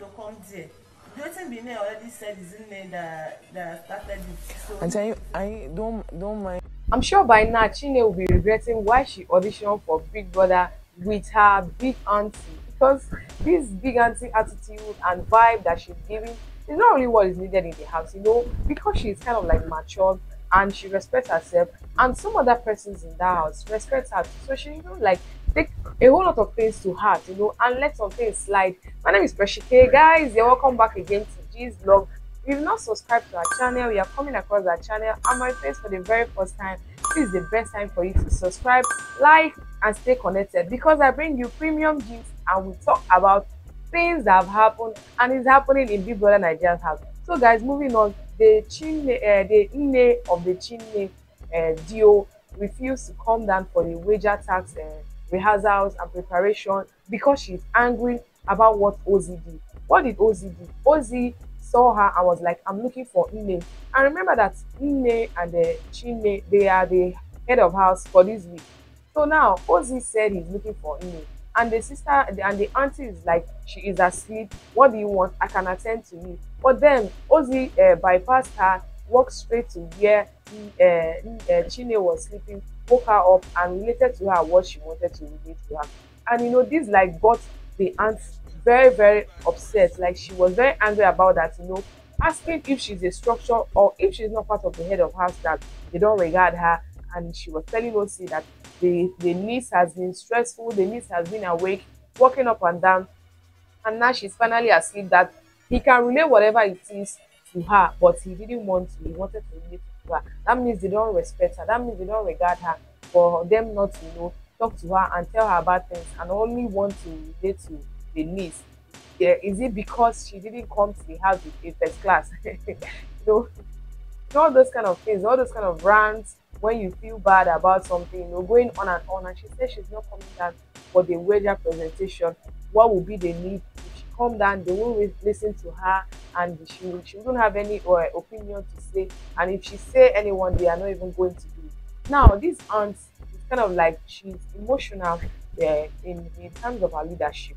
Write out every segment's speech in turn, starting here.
to come there. The only thing Bine already said is in there that started it. So and I don't mind. I'm sure by now Chinne will be regretting why she auditioned for Big Brother with her big auntie, because this big auntie attitude and vibe that she's giving is not really what is needed in the house, you know, because she's kind of like mature and she respects herself, and some other persons in the house respect her too. So she, you know, like take a whole lot of things to heart, you know, and let some things slide. My name is Precious K, guys. You're welcome back again to G's vlog. If you've not subscribed to our channel, you are coming across our channel and my face for the very first time, this is the best time for you to subscribe, like, and stay connected, because I bring you premium gifts and we talk about things that have happened and is happening in Big Brother Nigeria's house. So, guys, moving on, the Chinne of the Chinne duo refused to come down for the wager tax rehearsals and preparation because she's angry about what Ozzy did. What did Ozzy do? Ozzy saw her and was like, I'm looking for Chinne. And remember that Chinne and Chinne, they are the head of house for this week. So now Ozzy said he's looking for Chinne, and the sister and the auntie is like, she is asleep, what do you want? I can attend to you. But then Ozzy bypassed her, walked straight to where Chinne was sleeping, woke her up and related to her what she wanted to relate to her. And you know, this like got the aunt very, very upset. Like, she was very angry about that, you know, asking if she's a structure or if she's not part of the head of house, that they don't regard her. And she was telling Ozzy that the niece has been stressful, the niece has been awake, walking up and down, and now she's finally asleep, that he can relate whatever it is to her, but he didn't want to, he wanted to relate to her. That means they don't respect her, that means they don't regard her, for them not to, you know, talk to her and tell her bad things and only want to relate to the niece. Yeah, is it because she didn't come to the house with a first class? You know, all those kind of things, all those kind of rants when you feel bad about something, you know, going on. And she says she's not coming down for the wager presentation. What will be the need? If she come down, they won't listen to her, and she won't have any opinion to say. And if she say anyone, they are not even going to do it. Now this aunt is kind of like, she's emotional in terms of her leadership.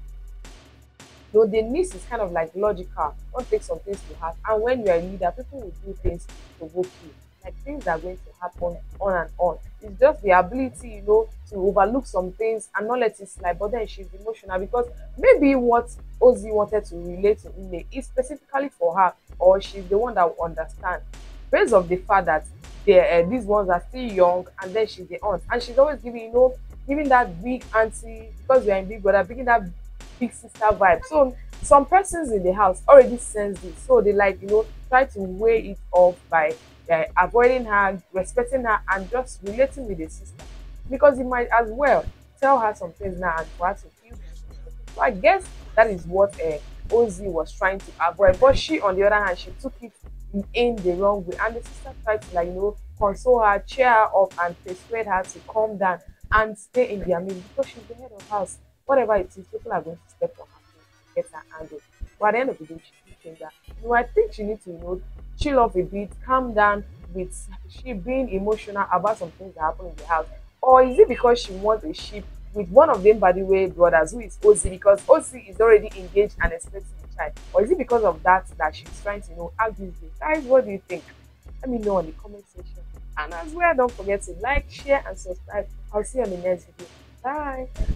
No, the niece is kind of like logical, don't take some things to heart. And when you're a leader, people will do things to provoke you. Like, things are going to happen on and on. It's just the ability, you know, to overlook some things and not let it slide. But then she's emotional because maybe what Ozzy wanted to relate to Chinne is specifically for her, or she's the one that will understand. Based on the fact that these ones are still young, and then she's the aunt. And she's always giving, you know, giving that big auntie, because we are in Big Brother, giving that big sister vibe. So some persons in the house already sense this, so they, like, you know, try to weigh it off by avoiding her, respecting her, and just relating with the sister, because you might as well tell her some things now and for her to feel. So I guess that is what Ozzy was trying to avoid. But she, on the other hand, she took it in the wrong way, and the sister tried to, like, you know, console her, cheer her up, and persuade her to calm down and stay in their midst, because she's the head of house. Whatever it is, people are going to step on her to get her handle. But at the end of the day, she thinks that, you know, I think she needs to, you know, chill off a bit, calm down with she being emotional about some things that happen in the house. Or is it because she wants a ship with one of them, by the way, brothers, who is Ozzy, because Ozzy is already engaged and expecting a child? Or is it because of that that she's trying to, you know, argue with you? Guys, what do you think? Let me know in the comment section. And as well, don't forget to like, share, and subscribe. I'll see you on the next video. Bye.